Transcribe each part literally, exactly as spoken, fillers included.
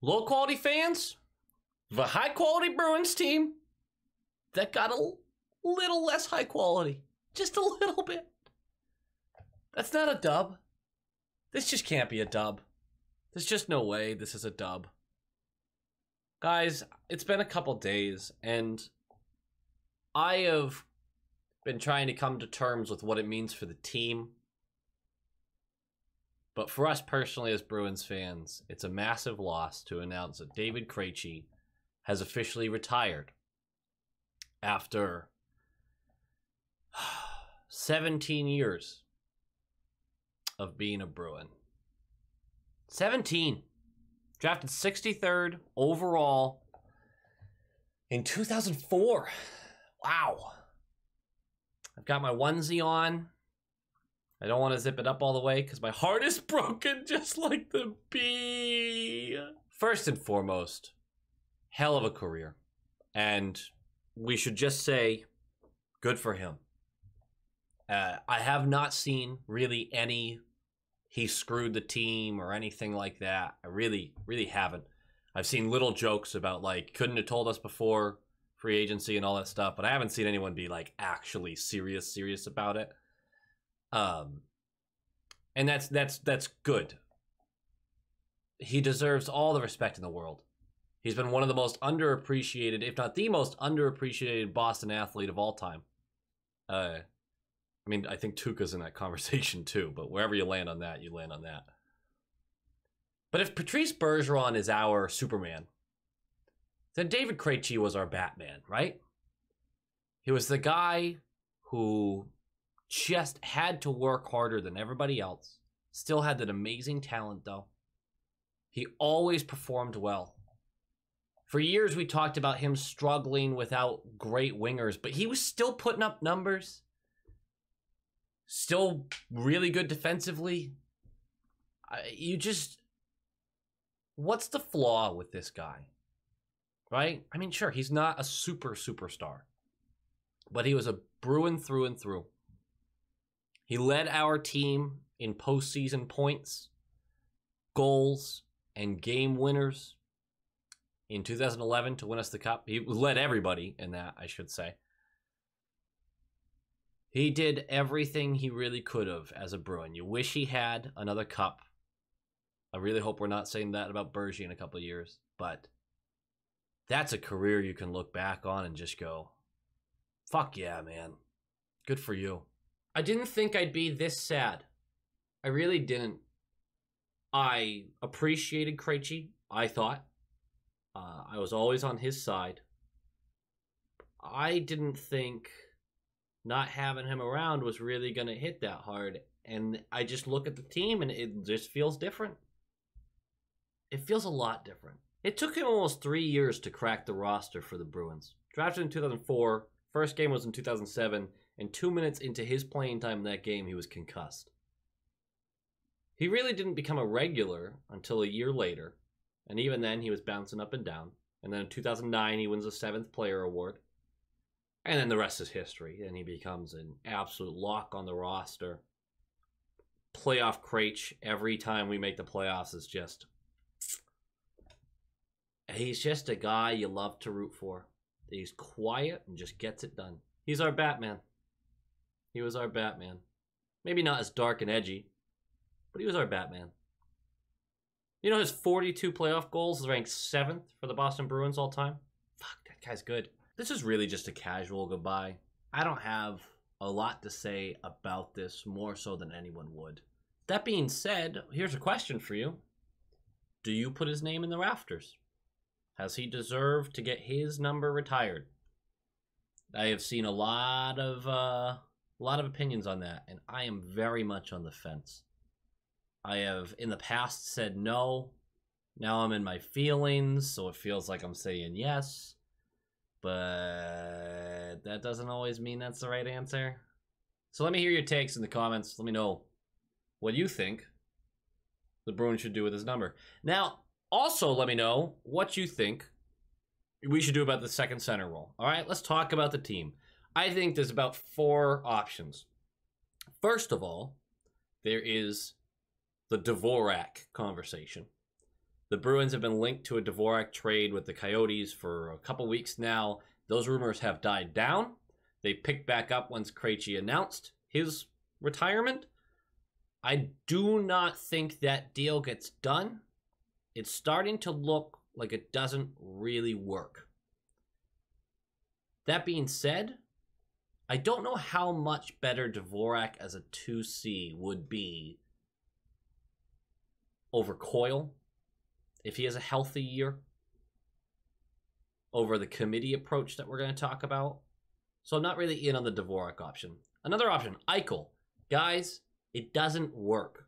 low quality fans, the high quality Bruins team that got a little less high quality, just a little bit. That's not a dub. This just can't be a dub. There's just no way this is a dub. Guys, it's been a couple days and I have been trying to come to terms with what it means for the team. But for us personally as Bruins fans, it's a massive loss to announce that David Krejci has officially retired after seventeen years of being a Bruin. seventeen. Drafted sixty-third overall in two thousand four. Wow. I've got my onesie on. I don't want to zip it up all the way because my heart is broken just like the bee. First and foremost, hell of a career. And we should just say, good for him. Uh, I have not seen really any, he screwed the team or anything like that. I really, really haven't. I've seen little jokes about like, couldn't have told us before, free agency and all that stuff. But I haven't seen anyone be like actually serious, serious about it. Um, and that's, that's, that's good. He deserves all the respect in the world. He's been one of the most underappreciated, if not the most underappreciated Boston athlete of all time. Uh, I mean, I think Tuca's in that conversation too, but wherever you land on that, you land on that. But if Patrice Bergeron is our Superman, then David Krejci was our Batman, right? He was the guy who just had to work harder than everybody else. Still had that amazing talent, though. He always performed well. For years, we talked about him struggling without great wingers, but he was still putting up numbers. Still really good defensively. You just... What's the flaw with this guy? Right? I mean, sure, he's not a super superstar. But he was a Bruin through and through. He led our team in postseason points, goals, and game winners in two thousand eleven to win us the cup. He led everybody in that, I should say. He did everything he really could have as a Bruin. You wish he had another cup. I really hope we're not saying that about Bergeron in a couple of years, but that's a career you can look back on and just go, fuck yeah, man. Good for you. I didn't think I'd be this sad. I really didn't. I appreciated Krejci, I thought. Uh, I was always on his side. I didn't think not having him around was really going to hit that hard. And I just look at the team and it just feels different. It feels a lot different. It took him almost three years to crack the roster for the Bruins. Drafted in two thousand four, first game was in two thousand seven. And two minutes into his playing time in that game, he was concussed. He really didn't become a regular until a year later. And even then, he was bouncing up and down. And then in two thousand nine, he wins the seventh player award. And then the rest is history. And he becomes an absolute lock on the roster. Playoff Krejci every time we make the playoffs is just... He's just a guy you love to root for. He's quiet and just gets it done. He's our Batman. He was our Batman. Maybe not as dark and edgy, but he was our Batman. You know his forty-two playoff goals ranked seventh for the Boston Bruins all time? Fuck, that guy's good. This is really just a casual goodbye. I don't have a lot to say about this more so than anyone would. That being said, here's a question for you. Do you put his name in the rafters? Has he deserved to get his number retired? I have seen a lot of... Uh, A lot of opinions on that, and I am very much on the fence. I have, in the past, said no. Now I'm in my feelings, so it feels like I'm saying yes. But that doesn't always mean that's the right answer. So let me hear your takes in the comments. Let me know what you think the Bruins should do with his number. Now, also let me know what you think we should do about the second center role. All right, let's talk about the team. I think there's about four options. First of all, there is the Dvorak conversation. The Bruins have been linked to a Dvorak trade with the Coyotes for a couple weeks now. Those rumors have died down. They picked back up once Krejci announced his retirement. I do not think that deal gets done. It's starting to look like it doesn't really work. That being said, I don't know how much better Dvorak as a two C would be over Coyle, if he has a healthy year, over the committee approach that we're going to talk about. So I'm not really in on the Dvorak option. Another option, Eichel. Guys, it doesn't work.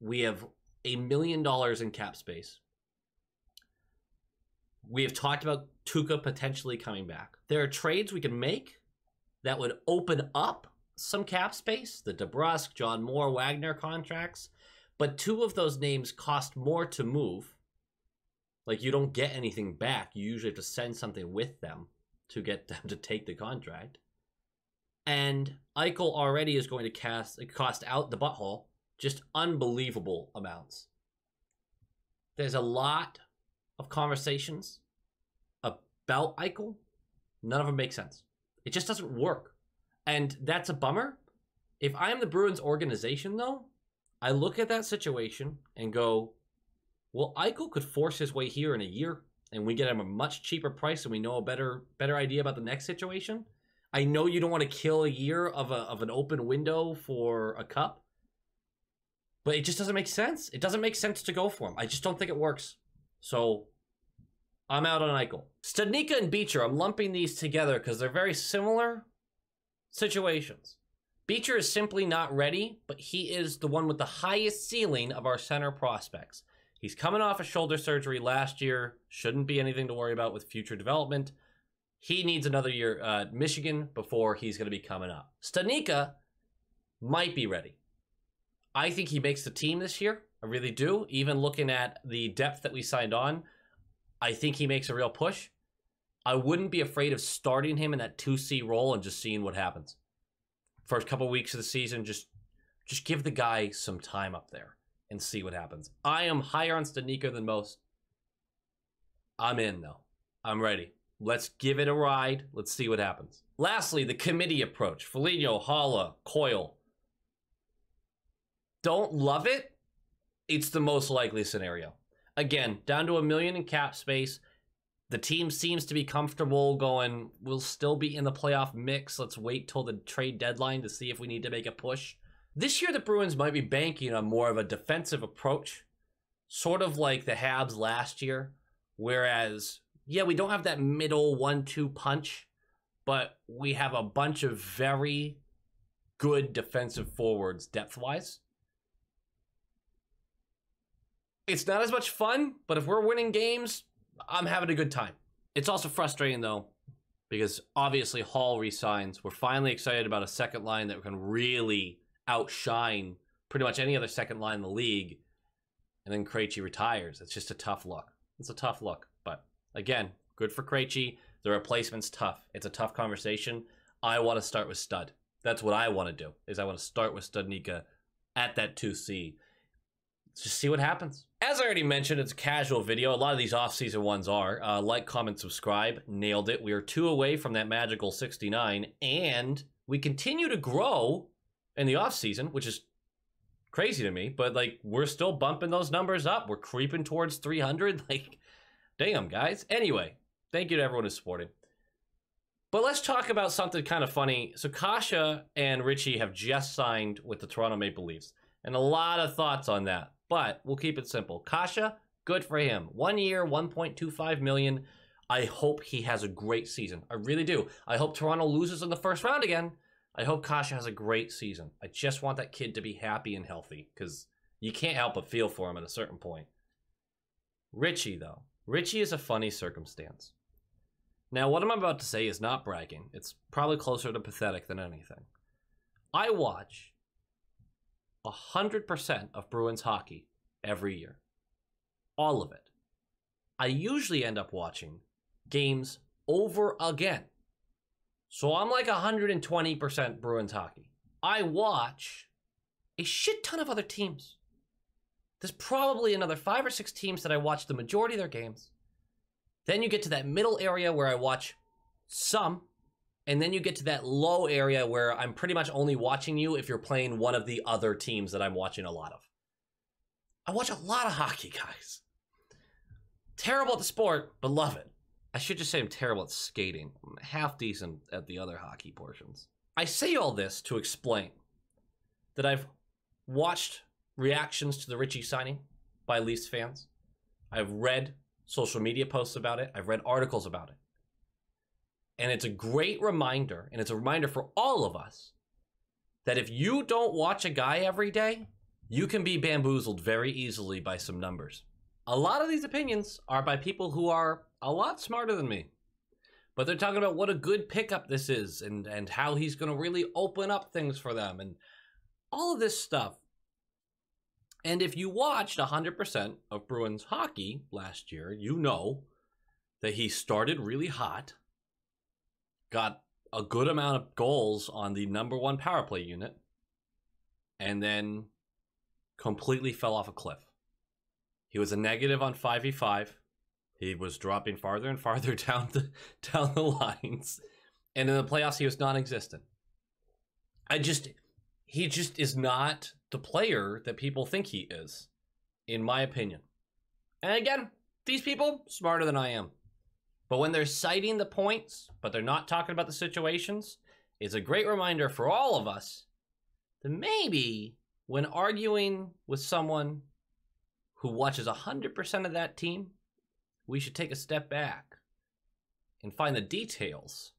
We have a million dollars in cap space. We have talked about Tuukka potentially coming back. There are trades we can make that would open up some cap space, the DeBrusque, John Moore, Wagner contracts, but two of those names cost more to move. Like, you don't get anything back. You usually have to send something with them to get them to take the contract. And Eichel already is going to cast, cost out the butthole just unbelievable amounts. There's a lot of conversations about Eichel. None of them make sense. It just doesn't work. And that's a bummer. If I'm the Bruins organization, though, I look at that situation and go, well, Eichel could force his way here in a year, and we get him a much cheaper price, and we know a better better idea about the next situation. I know you don't want to kill a year of, a, of an open window for a cup, but it just doesn't make sense. It doesn't make sense to go for him. I just don't think it works. So I'm out on Eichel. Studnicka and Beecher, I'm lumping these together because they're very similar situations. Beecher is simply not ready, but he is the one with the highest ceiling of our center prospects. He's coming off a shoulder surgery last year. Shouldn't be anything to worry about with future development. He needs another year at uh, Michigan before he's going to be coming up. Stanika might be ready. I think he makes the team this year. I really do. Even looking at the depth that we signed on, I think he makes a real push. I wouldn't be afraid of starting him in that two C role and just seeing what happens. First couple weeks of the season, just just give the guy some time up there and see what happens. I am higher on Stanika than most. I'm in, though. I'm ready. Let's give it a ride. Let's see what happens. Lastly, the committee approach. Foligno, Holla, Coyle. Don't love it. It's the most likely scenario. Again, down to a million in cap space. The team seems to be comfortable going, we'll still be in the playoff mix. Let's wait till the trade deadline to see if we need to make a push. This year, the Bruins might be banking on more of a defensive approach, sort of like the Habs last year. Whereas, yeah, we don't have that middle one two punch, but we have a bunch of very good defensive forwards depth-wise. It's not as much fun, but if we're winning games, I'm having a good time. It's also frustrating, though, because obviously Hall resigns. We're finally excited about a second line that can really outshine pretty much any other second line in the league. And then Krejci retires. It's just a tough look. It's a tough look. But again, good for Krejci. The replacement's tough. It's a tough conversation. I want to start with Stud. That's what I want to do, is I want to start with Studnicka at that two C. Let's just see what happens. As I already mentioned, it's a casual video. A lot of these off-season ones are. Uh, like, comment, subscribe. Nailed it. We are two away from that magical sixty-nine, and we continue to grow in the off-season, which is crazy to me, but, like, we're still bumping those numbers up. We're creeping towards three hundred. Like, damn, guys. Anyway, thank you to everyone who supported. But let's talk about something kind of funny. So Kasha and Ritchie have just signed with the Toronto Maple Leafs, and a lot of thoughts on that. But we'll keep it simple. Kasha, good for him. One year, one point two five million dollars. I hope he has a great season. I really do. I hope Toronto loses in the first round again. I hope Kasha has a great season. I just want that kid to be happy and healthy, because you can't help but feel for him at a certain point. Ritchie, though. Ritchie is a funny circumstance. Now, what I'm about to say is not bragging. It's probably closer to pathetic than anything. I watch one hundred percent of Bruins hockey every year. All of it. I usually end up watching games over again. So I'm like one hundred twenty percent Bruins hockey. I watch a shit ton of other teams. There's probably another five or six teams that I watch the majority of their games. Then you get to that middle area where I watch some, and then you get to that low area where I'm pretty much only watching you if you're playing one of the other teams that I'm watching a lot of. I watch a lot of hockey, guys. Terrible at the sport, but love it. I should just say I'm terrible at skating. I'm half decent at the other hockey portions. I say all this to explain that I've watched reactions to the Ritchie signing by Leafs fans. I've read social media posts about it. I've read articles about it. And it's a great reminder, and it's a reminder for all of us, that if you don't watch a guy every day, you can be bamboozled very easily by some numbers. A lot of these opinions are by people who are a lot smarter than me, but they're talking about what a good pickup this is and, and how he's going to really open up things for them and all of this stuff. And if you watched one hundred percent of Bruins hockey last year, you know that he started really hot, got a good amount of goals on the number one power play unit, and then completely fell off a cliff. He was a negative on five v five. He was dropping farther and farther down the, down the lines. And in the playoffs, he was non-existent. I just, he just is not the player that people think he is, in my opinion. And again, these people, smarter than I am. But when they're citing the points, but they're not talking about the situations, it's a great reminder for all of us that maybe when arguing with someone who watches one hundred percent of that team, we should take a step back and find the details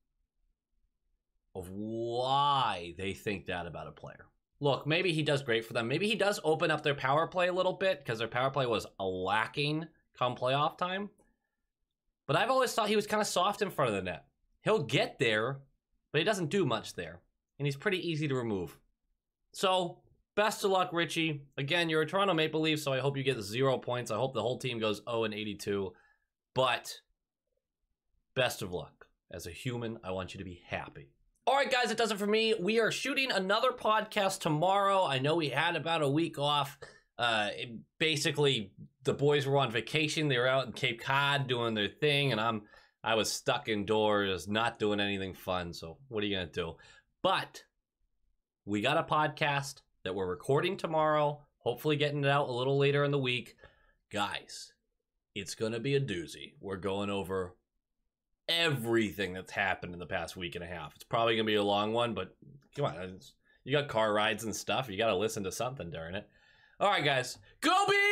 of why they think that about a player. Look, maybe he does great for them. Maybe he does open up their power play a little bit because their power play was lacking come playoff time. But I've always thought he was kind of soft in front of the net. He'll get there, but he doesn't do much there. And he's pretty easy to remove. So, best of luck, Ritchie. Again, you're a Toronto Maple Leaf, so I hope you get zero points. I hope the whole team goes oh and eighty-two. But, best of luck. As a human, I want you to be happy. All right, guys, it does it for me. We are shooting another podcast tomorrow. I know we had about a week off. Uh, it, basically, the boys were on vacation. They were out in Cape Cod doing their thing, and I'm I was stuck indoors, not doing anything fun. So what are you going to do? But we got a podcast that we're recording tomorrow, hopefully getting it out a little later in the week. Guys, it's going to be a doozy. We're going over everything that's happened in the past week and a half. It's probably gonna be a long one, but come on, you got car rides and stuff, you got to listen to something during it. All right, guys, go be